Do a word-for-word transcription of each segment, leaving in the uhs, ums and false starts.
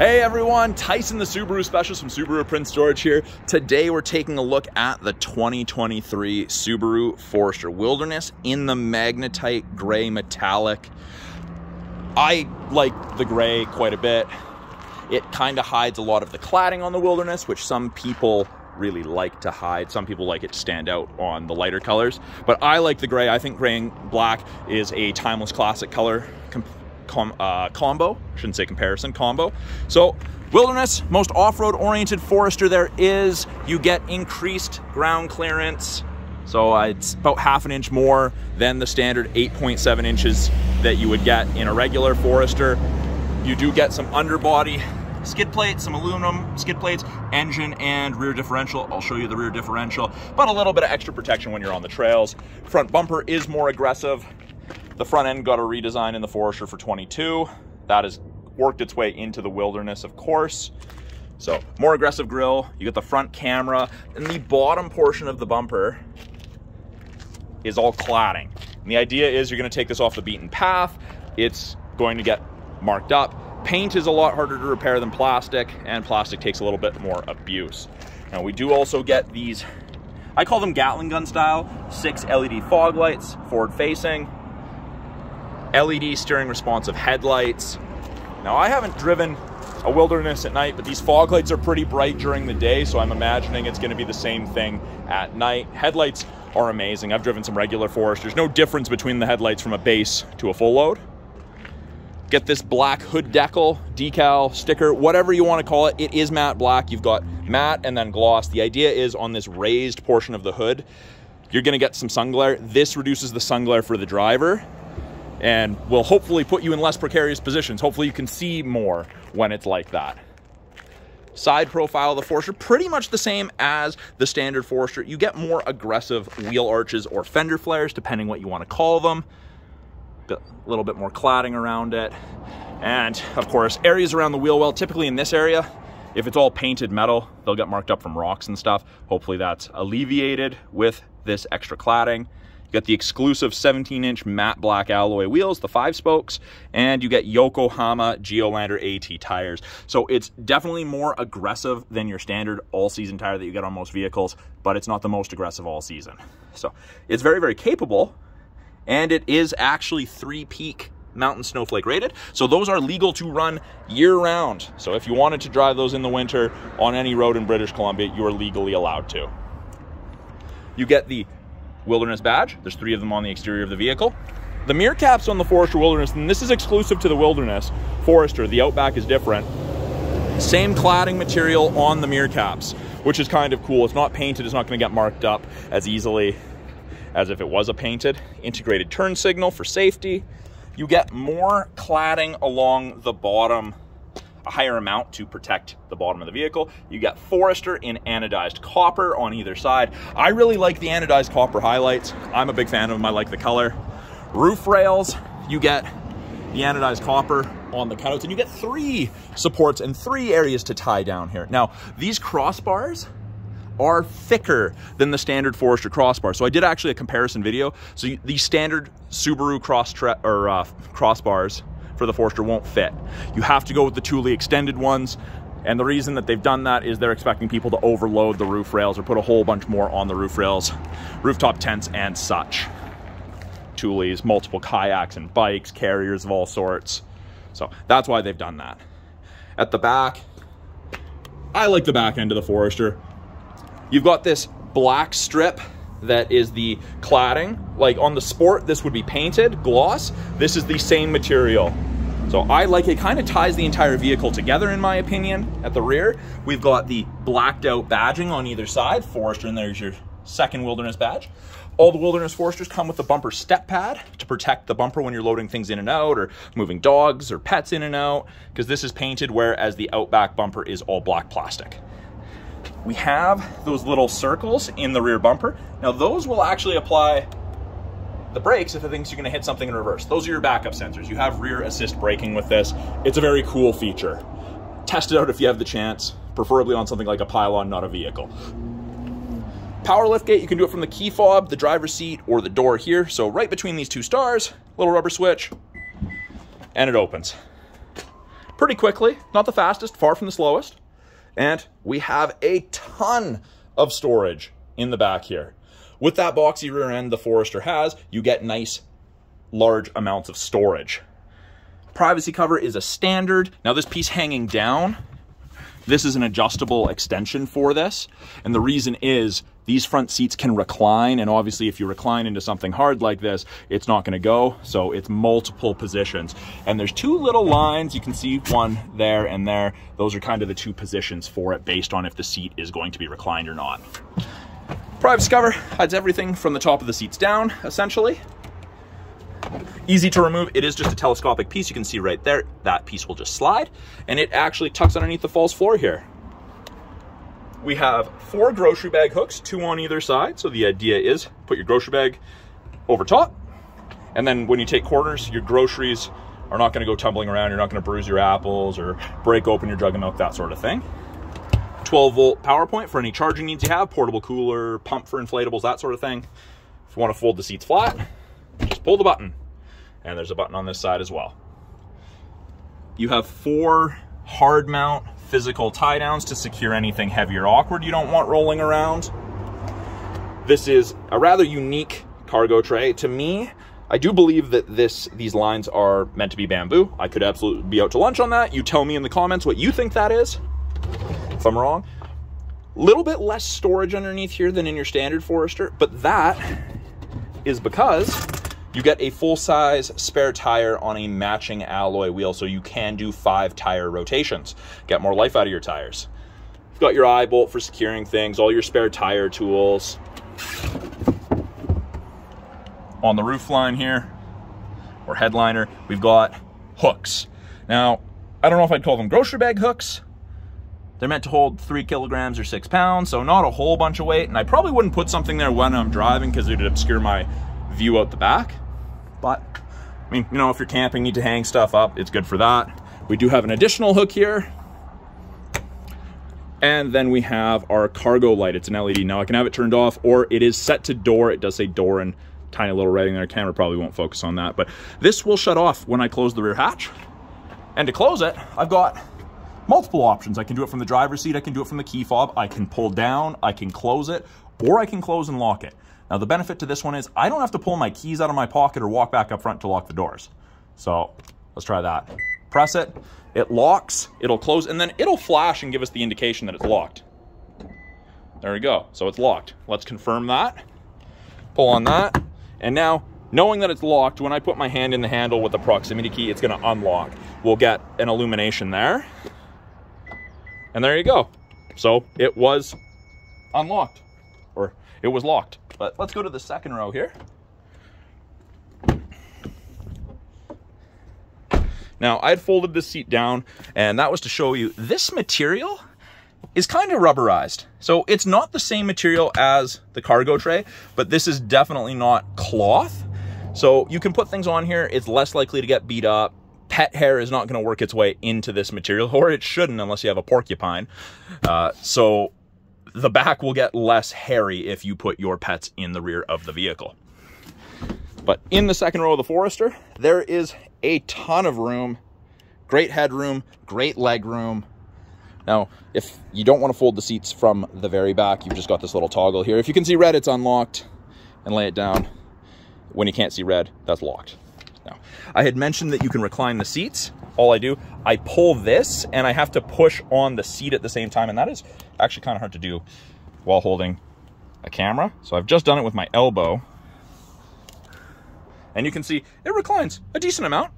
Hey everyone, Tyson the Subaru Specialist from Subaru Prince George here. Today we're taking a look at the twenty twenty-three Subaru Forester Wilderness in the Magnetite Gray Metallic. I like the gray quite a bit. It kind of hides a lot of the cladding on the Wilderness, which some people really like to hide. Some people like it to stand out on the lighter colors, but I like the gray. I think gray and black is a timeless classic color com com uh, combo. I shouldn't say comparison, combo. So Wilderness, most off-road oriented Forester there is. You get increased ground clearance. So uh, it's about half an inch more than the standard eight point seven inches that you would get in a regular Forester. You do get some underbody skid plates, some aluminum skid plates, engine and rear differential. I'll show you the rear differential, but a little bit of extra protection when you're on the trails. Front bumper is more aggressive. The front end got a redesign in the Forester for twenty-two. That has worked its way into the Wilderness, of course. So more aggressive grille. You get the front camera, and the bottom portion of the bumper is all cladding. And the idea is you're going to take this off the beaten path. It's going to get marked up. Paint is a lot harder to repair than plastic, and plastic takes a little bit more abuse. Now we do also get these, I call them Gatling gun style, six L E D fog lights, forward facing, L E D steering responsive headlights. Now I haven't driven a Wilderness at night, but these fog lights are pretty bright during the day, so I'm imagining it's gonna be the same thing at night. Headlights are amazing. I've driven some regular Foresters. No difference between the headlights from a base to a full load. Get this black hood decal, decal, sticker, whatever you want to call it. It is matte black. You've got matte and then gloss. The idea is on this raised portion of the hood, you're going to get some sun glare. This reduces the sun glare for the driver and will hopefully put you in less precarious positions. Hopefully you can see more when it's like that. Side profile of the Forester, pretty much the same as the standard Forester. You get more aggressive wheel arches or fender flares, depending what you want to call them. A little bit more cladding around it, and of course areas around the wheel well. Typically in this area, if it's all painted metal, they'll get marked up from rocks and stuff. Hopefully that's alleviated with this extra cladding. You got the exclusive seventeen inch matte black alloy wheels, the five spokes, and you get Yokohama Geolander A T tires. So it's definitely more aggressive than your standard all-season tire that you get on most vehicles, but it's not the most aggressive all season. So it's very, very capable. And it is actually three peak mountain snowflake rated. So those are legal to run year round. So if you wanted to drive those in the winter on any road in British Columbia, you are legally allowed to. You get the Wilderness badge. There's three of them on the exterior of the vehicle. The mirror caps on the Forester Wilderness, and this is exclusive to the Wilderness Forester. The Outback is different. Same cladding material on the mirror caps, which is kind of cool. It's not painted. It's not going to get marked up as easily as if it was a painted. Integrated turn signal for safety. You get more cladding along the bottom, a higher amount to protect the bottom of the vehicle. You got Forester in anodized copper on either side. I really like the anodized copper highlights. I'm a big fan of them. I like the color. Roof rails, you get the anodized copper on the cutouts, and you get three supports and three areas to tie down here. Now, these crossbars are thicker than the standard Forester crossbar. So I did actually a comparison video. So you, the standard Subaru cross tra or uh, crossbars for the Forester won't fit. You have to go with the Thule extended ones. And the reason that they've done that is they're expecting people to overload the roof rails or put a whole bunch more on the roof rails, rooftop tents and such. Thules, multiple kayaks and bikes, carriers of all sorts. So that's why they've done that. At the back, I like the back end of the Forester. You've got this black strip that is the cladding. Like on the Sport, this would be painted, gloss. This is the same material. So I like it, kind of ties the entire vehicle together in my opinion. At the rear, we've got the blacked out badging on either side. Forester, and there's your second Wilderness badge. All the Wilderness Foresters come with the bumper step pad to protect the bumper when you're loading things in and out or moving dogs or pets in and out, because this is painted, whereas the Outback bumper is all black plastic. We have those little circles in the rear bumper. Now those will actually apply the brakes if it thinks you're gonna hit something in reverse. Those are your backup sensors. You have rear assist braking with this. It's a very cool feature. Test it out if you have the chance, preferably on something like a pylon, not a vehicle. Power liftgate, you can do it from the key fob, the driver's seat, or the door here. So right between these two stars, little rubber switch, and it opens. pretty quickly. Not the fastest, far from the slowest. And we have a ton of storage in the back here. With that boxy rear end the Forester has, you get nice, large amounts of storage. Privacy cover is a standard. Now this piece hanging down, this is an adjustable extension for this. And the reason is these front seats can recline. And obviously if you recline into something hard like this, it's not gonna go. So it's multiple positions. And there's two little lines. You can see one there and there. Those are kind of the two positions for it based on if the seat is going to be reclined or not. Privacy cover hides everything from the top of the seats down, essentially. Easy to remove. It is just a telescopic piece. You can see right there, that piece will just slide, and it actually tucks underneath the false floor here. We have four grocery bag hooks, two on either side. So the idea is put your grocery bag over top, and then when you take corners, your groceries are not going to go tumbling around. You're not going to bruise your apples or break open your jug of milk, that sort of thing. twelve volt power point for any charging needs you have, portable cooler, pump for inflatables, that sort of thing. If you want to fold the seats flat, just pull the button. And there's a button on this side as well. You have four hard mount physical tie downs to secure anything heavy or awkward you don't want rolling around. This is a rather unique cargo tray. To me, I do believe that this these lines are meant to be bamboo. I could absolutely be out to lunch on that. You tell me in the comments what you think that is, if I'm wrong. A little bit less storage underneath here than in your standard Forester, but that is because you get a full-size spare tire on a matching alloy wheel, so you can do five tire rotations. Get more life out of your tires. You've got your eye bolt for securing things, all your spare tire tools. On the roof line here, or headliner, we've got hooks. Now, I don't know if I'd call them grocery bag hooks. They're meant to hold three kilograms or six pounds, so not a whole bunch of weight, and I probably wouldn't put something there when I'm driving because it would obscure my view out the back. But I mean, you know, if you're camping, need to hang stuff up, it's good for that. We do have an additional hook here, and then we have our cargo light. It's an L E D. Now I can have it turned off, or it is set to door. It does say door and tiny little writing there. Camera probably won't focus on that, but this will shut off when I close the rear hatch. And to close it, I've got multiple options. I can do it from the driver's seat, I can do it from the key fob, I can pull down, I can close it, or I can close and lock it. Now the benefit to this one is I don't have to pull my keys out of my pocket or walk back up front to lock the doors. So let's try that. Press it, it locks, it'll close, and then it'll flash and give us the indication that it's locked. There we go, so it's locked. Let's confirm that, pull on that, and now knowing that it's locked, when I put my hand in the handle with the proximity key, it's gonna unlock. We'll get an illumination there, and there you go. So it was unlocked, or it was locked. But let's go to the second row here. Now, I had folded this seat down, and that was to show you this material is kind of rubberized. So it's not the same material as the cargo tray, but this is definitely not cloth. So you can put things on here. It's less likely to get beat up. Pet hair is not going to work its way into this material, or it shouldn't unless you have a porcupine. Uh, so the back will get less hairy if you put your pets in the rear of the vehicle. But in the second row of the Forester, there is a ton of room, great headroom, great leg room. Now, if you don't want to fold the seats from the very back, you've just got this little toggle here. If you can see red, it's unlocked, and lay it down. When you can't see red, that's locked. Now, I had mentioned that you can recline the seats. All I do, I pull this and I have to push on the seat at the same time. And that is actually kind of hard to do while holding a camera. So I've just done it with my elbow. And you can see it reclines a decent amount.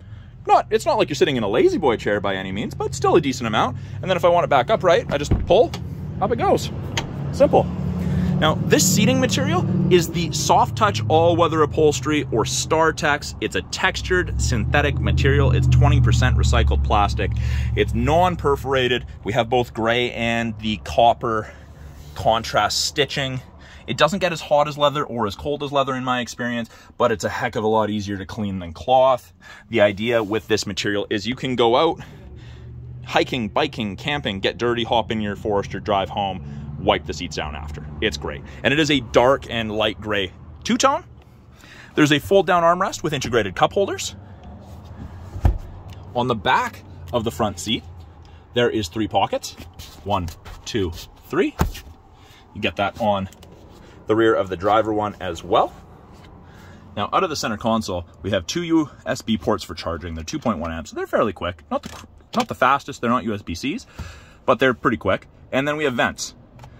Not, it's not like you're sitting in a lazy boy chair by any means, but still a decent amount. And then if I want it back upright, I just pull, up it goes. Simple. Now, this seating material is the Soft Touch All-Weather Upholstery, or StarTex. It's a textured synthetic material. It's twenty percent recycled plastic. It's non-perforated. We have both gray and the copper contrast stitching. It doesn't get as hot as leather or as cold as leather in my experience, but it's a heck of a lot easier to clean than cloth. The idea with this material is you can go out hiking, biking, camping, get dirty, hop in your Forester, drive home, wipe the seats down after. It's great. And it is a dark and light gray two-tone. There's a fold-down armrest with integrated cup holders. On the back, of the front seat. There is three pockets, one, two, three. You get that on the rear of the driver one as well. Now, out of the center console, we have two U S B ports for charging. They're two point one amps, so they're fairly quick. Not the, not the fastest, they're not U S B Cs, but they're pretty quick. And then we have vents.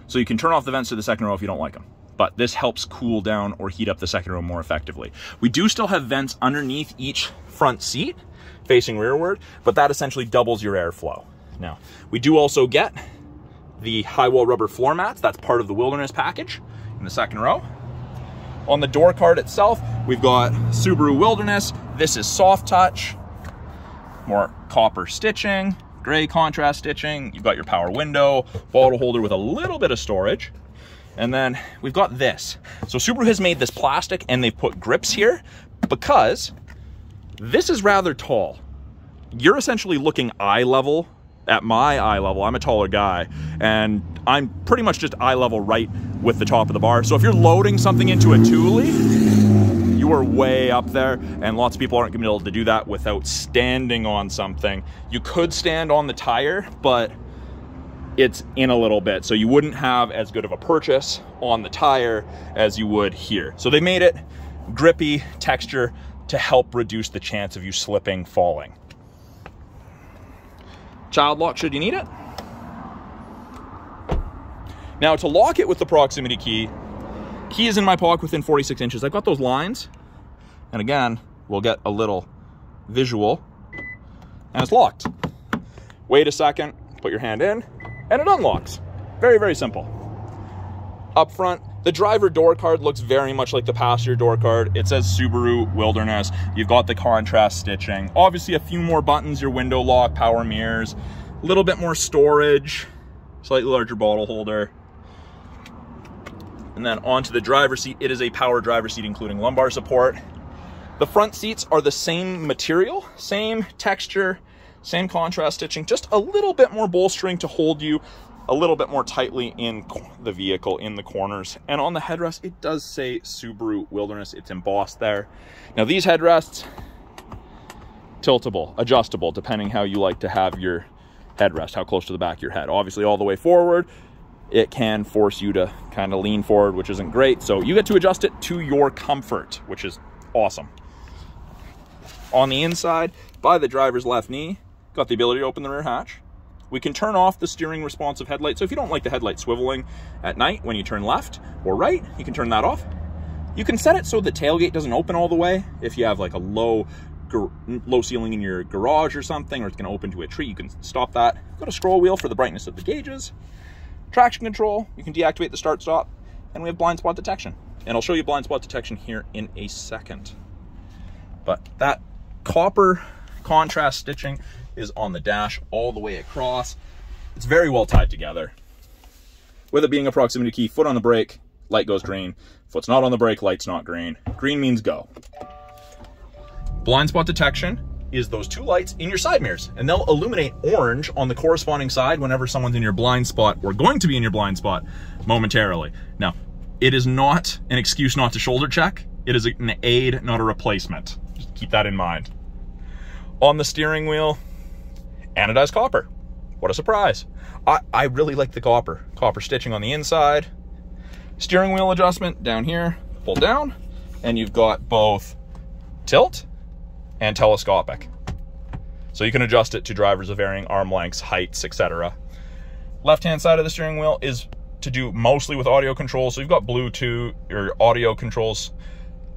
So you can turn off the vents to the second row if you don't like them. But this helps cool down or heat up the second row more effectively. We do still have vents underneath each front seat, facing rearward, but that essentially doubles your airflow. Now, we do also get the high wall rubber floor mats. That's part of the Wilderness package in the second row. On the door card itself, we've got Subaru Wilderness. This is soft touch, more copper stitching, gray contrast stitching. You've got your power window, bottle holder with a little bit of storage. And then we've got this. So Subaru has made this plastic and they've put grips here because this is rather tall. You're essentially looking eye level at my eye level. I'm a taller guy and I'm pretty much just eye level right with the top of the bar. So if you're loading something into a Thule, you are way up there and lots of people aren't gonna be able to do that without standing on something. You could stand on the tire, but it's in a little bit. So you wouldn't have as good of a purchase on the tire as you would here. So they made it grippy texture to help reduce the chance of you slipping, falling. Child lock should you need it. Now to lock it with the proximity key, key is in my pocket within forty-six inches. I've got those lines. And again, we'll get a little visual and it's locked. Wait a second, put your hand in. And it unlocks. Very, very simple. Up front, the driver door card looks very much like the passenger door card. It says Subaru Wilderness. You've got the contrast stitching. Obviously, a few more buttons, your window lock, power mirrors, a little bit more storage, slightly larger bottle holder. And then onto the driver's seat. It is a power driver seat, including lumbar support. The front seats are the same material, same texture, same contrast stitching, just a little bit more bolstering to hold you a little bit more tightly in the vehicle, in the corners. And on the headrest, it does say Subaru Wilderness. It's embossed there. Now these headrests, tiltable, adjustable, depending how you like to have your headrest, how close to the back of your head. Obviously all the way forward, it can force you to kind of lean forward, which isn't great. So you get to adjust it to your comfort, which is awesome. On the inside, by the driver's left knee, got the ability to open the rear hatch. We can turn off the steering responsive headlight. So if you don't like the headlight swiveling at night when you turn left or right, you can turn that off. You can set it so the tailgate doesn't open all the way. If you have like a low low ceiling in your garage or something, or it's gonna open to a tree, you can stop that. Got a scroll wheel for the brightness of the gauges. Traction control, you can deactivate the start stop, and we have blind spot detection. And I'll show you blind spot detection here in a second. But that copper contrast stitching is on the dash all the way across. It's very well tied together. With it being a proximity key, foot on the brake, light goes green. Foot's not on the brake, light's not green. Green means go. Blind spot detection is those two lights in your side mirrors, and they'll illuminate orange on the corresponding side whenever someone's in your blind spot or going to be in your blind spot momentarily. Now, it is not an excuse not to shoulder check. It is an aid, not a replacement. Just keep that in mind. On the steering wheel, anodized copper. What a surprise. I, I really like the copper. Copper stitching on the inside. Steering wheel adjustment down here, pull down, and you've got both tilt and telescopic. So you can adjust it to drivers of varying arm lengths, heights, et cetera. Left-hand side of the steering wheel is to do mostly with audio controls. So you've got Bluetooth or audio controls,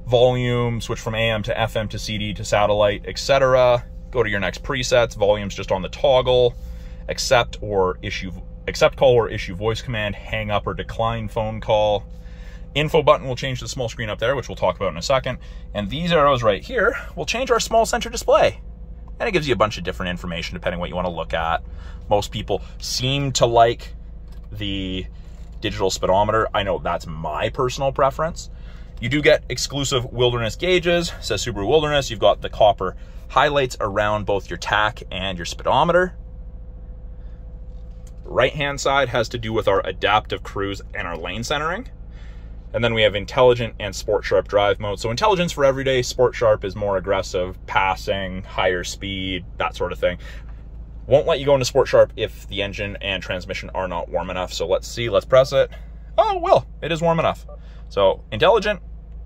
volume, switch from A M to F M to C D to satellite, et cetera. Go to your next presets, volume's just on the toggle, accept or issue, accept call or issue voice command, hang up or decline phone call. Info button will change the small screen up there, which we'll talk about in a second. And these arrows right here will change our small center display. And it gives you a bunch of different information depending what you want to look at. Most people seem to like the digital speedometer. I know that's my personal preference. You do get exclusive Wilderness gauges, it says Subaru Wilderness. You've got the copper highlights around both your tach and your speedometer. Right-hand side has to do with our adaptive cruise and our lane centering. And then we have intelligent and sport sharp drive mode. So intelligence for everyday, sport sharp is more aggressive, passing, higher speed, that sort of thing. Won't let you go into Sport Sharp if the engine and transmission are not warm enough. So let's see, let's press it. Oh, well, it is warm enough. So intelligent,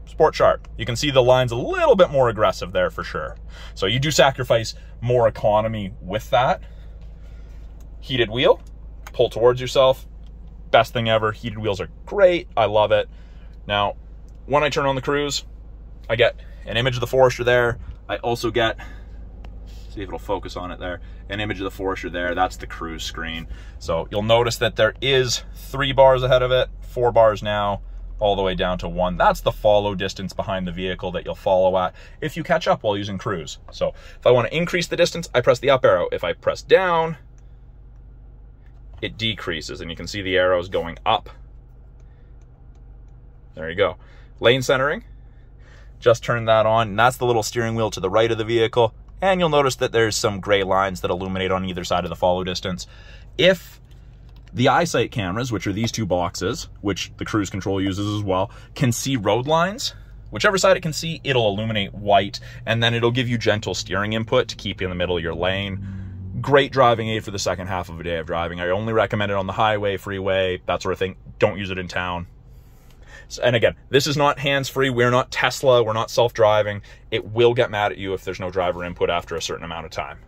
Sport Sharp. You can see the line's a little bit more aggressive there for sure. So you do sacrifice more economy with that. Heated wheel, pull towards yourself. Best thing ever. Heated wheels are great. I love it. Now, when I turn on the cruise, I get an image of the Forester there. I also get, see if it'll focus on it there, an image of the Forester there. That's the cruise screen. So you'll notice that there is three bars ahead of it, four bars now, all the way down to one. That's the follow distance behind the vehicle that you'll follow at if you catch up while using cruise. So if I want to increase the distance, I press the up arrow. If I press down, it decreases, and you can see the arrows going up. There you go. Lane centering, just turned that on, and that's the little steering wheel to the right of the vehicle. And you'll notice that there's some gray lines that illuminate on either side of the follow distance. If the EyeSight cameras, which are these two boxes, which the cruise control uses as well, can see road lines, whichever side it can see, it'll illuminate white, and then it'll give you gentle steering input to keep you in the middle of your lane. Great driving aid for the second half of a day of driving. I only recommend it on the highway, freeway, that sort of thing. Don't use it in town. So, and again, this is not hands-free. We're not Tesla. We're not self-driving. It will get mad at you if there's no driver input after a certain amount of time.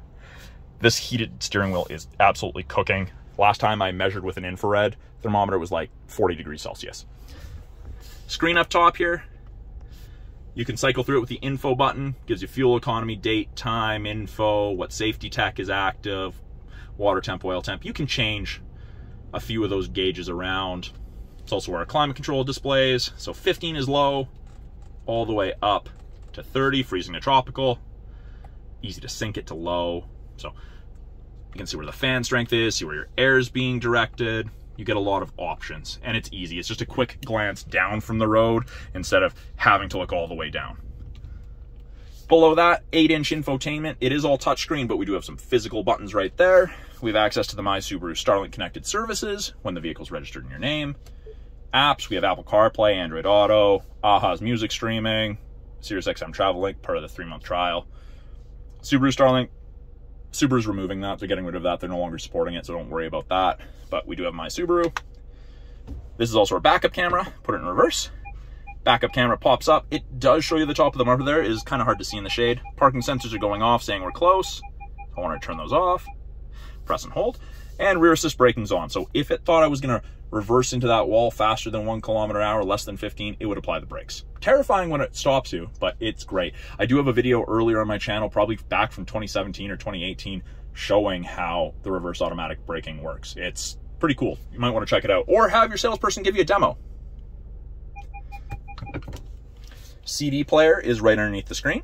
This heated steering wheel is absolutely cooking. Last time I measured with an infrared thermometer, it was like forty degrees Celsius. Screen up top here. You can cycle through it with the info button. Gives you fuel economy, date, time, info, what safety tech is active, water temp, oil temp. You can change a few of those gauges around. It's also where our climate control displays. So fifteen is low, all the way up to thirty, freezing to tropical. Easy to sync it to low. So you can see where the fan strength is, see where your air is being directed. You get a lot of options, and it's easy. It's just a quick glance down from the road instead of having to look all the way down. Below that, eight inch infotainment. It is all touchscreen, but we do have some physical buttons right there. We have access to the MySubaru Starlink connected services when the vehicle's registered in your name. Apps, we have Apple CarPlay, Android Auto, A H A's music streaming, SiriusXM Travel Link, part of the three-month trial. Subaru Starlink. Subaru's removing that. They're getting rid of that. They're no longer supporting it, so don't worry about that. But we do have MySubaru. This is also our backup camera. Put it in reverse. Backup camera pops up. It does show you the top of the bumper there. It is kind of hard to see in the shade. Parking sensors are going off, saying we're close. I want to turn those off. Press and hold. And rear assist braking's on. So if it thought I was going to reverse into that wall faster than one kilometer an hour, less than fifteen, it would apply the brakes. Terrifying when it stops you, but it's great. I do have a video earlier on my channel, probably back from twenty seventeen or twenty eighteen, showing how the reverse automatic braking works. It's pretty cool. You might want to check it out, or have your salesperson give you a demo. C D player is right underneath the screen.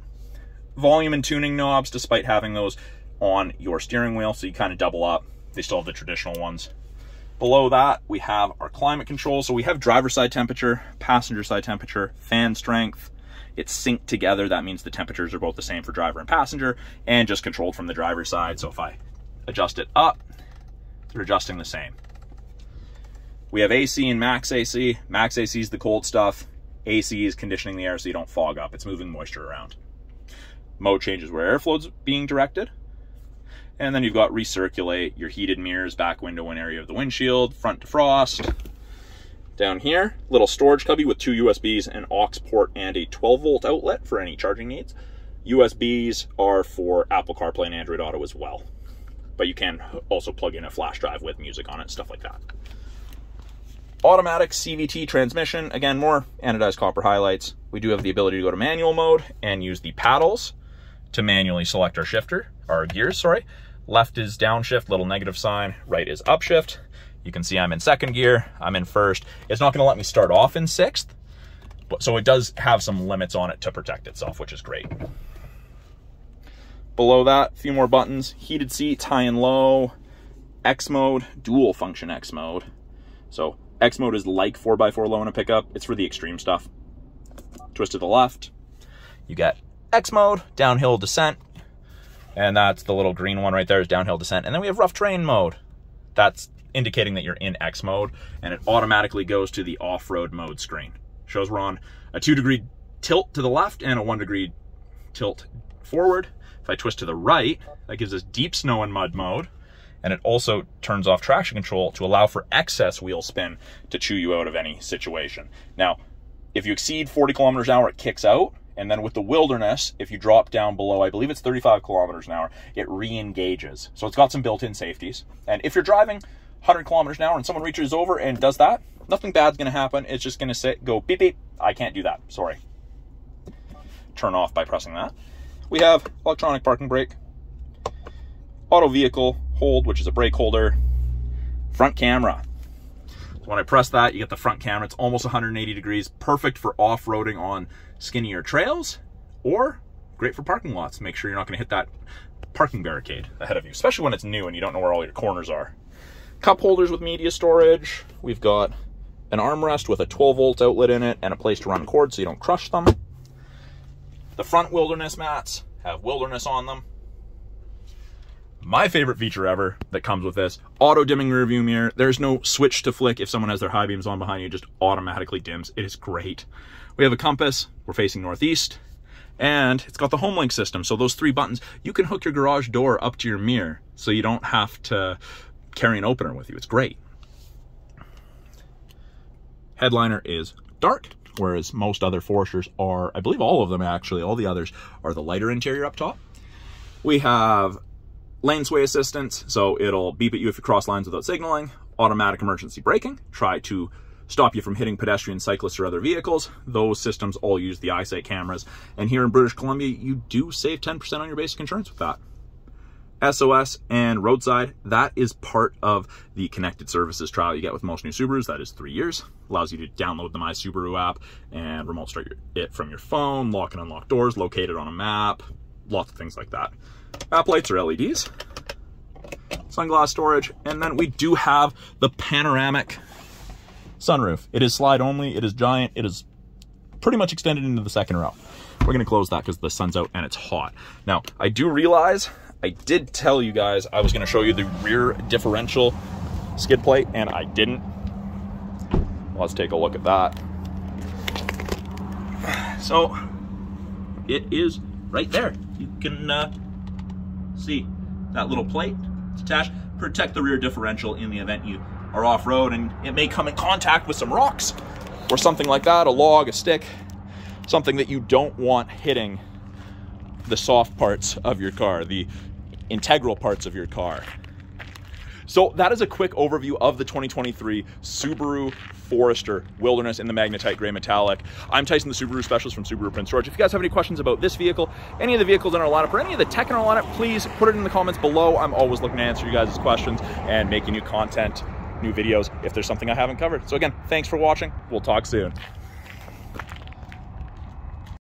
Volume and tuning knobs, despite having those on your steering wheel, so you kind of double up. They still have the traditional ones. Below that, we have our climate control. So we have driver side temperature, passenger side temperature, fan strength. It's synced together. That means the temperatures are both the same for driver and passenger, and just controlled from the driver's side. So if I adjust it up, they're adjusting the same. We have A C and max A C. Max A C is the cold stuff. A C is conditioning the air so you don't fog up. It's moving moisture around. Mode changes where airflow's being directed. And then you've got recirculate, your heated mirrors, back window and area of the windshield, front defrost. Down here, little storage cubby with two U S Bs, an aux port, and a twelve volt outlet for any charging needs. U S Bs are for Apple CarPlay and Android Auto as well. But you can also plug in a flash drive with music on it, stuff like that. Automatic C V T transmission. Again, more anodized copper highlights. We do have the ability to go to manual mode and use the paddles to manually select our shifter, our gears, sorry. Left is downshift, little negative sign. Right is upshift. You can see I'm in second gear, I'm in first. It's not gonna let me start off in sixth, but so it does have some limits on it to protect itself, which is great. Below that, a few more buttons. Heated seats, high and low. X-MODE, dual function X-MODE. So X-MODE is like four by four low in a pickup. It's for the extreme stuff. Twist to the left. You get X-MODE, downhill descent. And that's the little green one right there is downhill descent. And then we have rough terrain mode. That's indicating that you're in X mode, and it automatically goes to the off-road mode screen. Shows we're on a two degree tilt to the left and a one degree tilt forward. If I twist to the right, that gives us deep snow and mud mode. and it also turns off traction control to allow for excess wheel spin to chew you out of any situation. Now, if you exceed forty kilometers an hour, it kicks out. And then with the Wilderness, if you drop down below, I believe it's thirty-five kilometers an hour, it re-engages. So it's got some built-in safeties. And if you're driving one hundred kilometers an hour and someone reaches over and does that, nothing bad's gonna happen. It's just gonna sit, go beep, beep. I can't do that, sorry. Turn off by pressing that. We have electronic parking brake, auto vehicle hold, which is a brake holder, front camera. When I press that, you get the front camera. It's almost one hundred eighty degrees, perfect for off-roading on skinnier trails, or great for parking lots. Make sure you're not gonna hit that parking barricade ahead of you, especially when it's new and you don't know where all your corners are. Cup holders with media storage. We've got an armrest with a twelve volt outlet in it and a place to run cords so you don't crush them. The front Wilderness mats have Wilderness on them. My favorite feature ever that comes with this, auto dimming rear view mirror. There's no switch to flick. If someone has their high beams on behind you, it just automatically dims. It is great. We have a compass, we're facing northeast, and it's got the HomeLink system. So those three buttons, you can hook your garage door up to your mirror so you don't have to carry an opener with you. It's great. Headliner is dark, whereas most other Foresters are, I believe all of them actually, all the others are the lighter interior up top. We have lane sway assistance, so it'll beep at you if you cross lines without signaling. Automatic emergency braking, try to stop you from hitting pedestrians, cyclists, or other vehicles. Those systems all use the EyeSight cameras. And here in British Columbia, you do save ten percent on your basic insurance with that. S O S and roadside, that is part of the connected services trial you get with most new Subarus. That is three years. Allows you to download the MySubaru app and remote start it from your phone, lock and unlock doors, locate it on a map, lots of things like that. App lights are L E Ds, sunglass storage, and then we do have the panoramic sunroof. It is slide only, it is giant, it is pretty much extended into the second row. We're gonna close that because the sun's out and it's hot. Now, I do realize, I did tell you guys I was gonna show you the rear differential skid plate, and I didn't. Let's take a look at that. So, it is right there. You can uh, see that little plate attached. Protect the rear differential in the event you are off-road and it may come in contact with some rocks or something like that, a log, a stick, something that you don't want hitting the soft parts of your car, the integral parts of your car. So that is a quick overview of the twenty twenty-three Subaru Forester Wilderness in the Magnetite Gray Metallic. I'm Tyson, the Subaru Specialist from Subaru Prince George. If you guys have any questions about this vehicle, any of the vehicles in our lineup, or any of the tech in our lineup, please put it in the comments below. I'm always looking to answer you guys' questions and making new content, new videos, if there's something I haven't covered. So again, thanks for watching. We'll talk soon.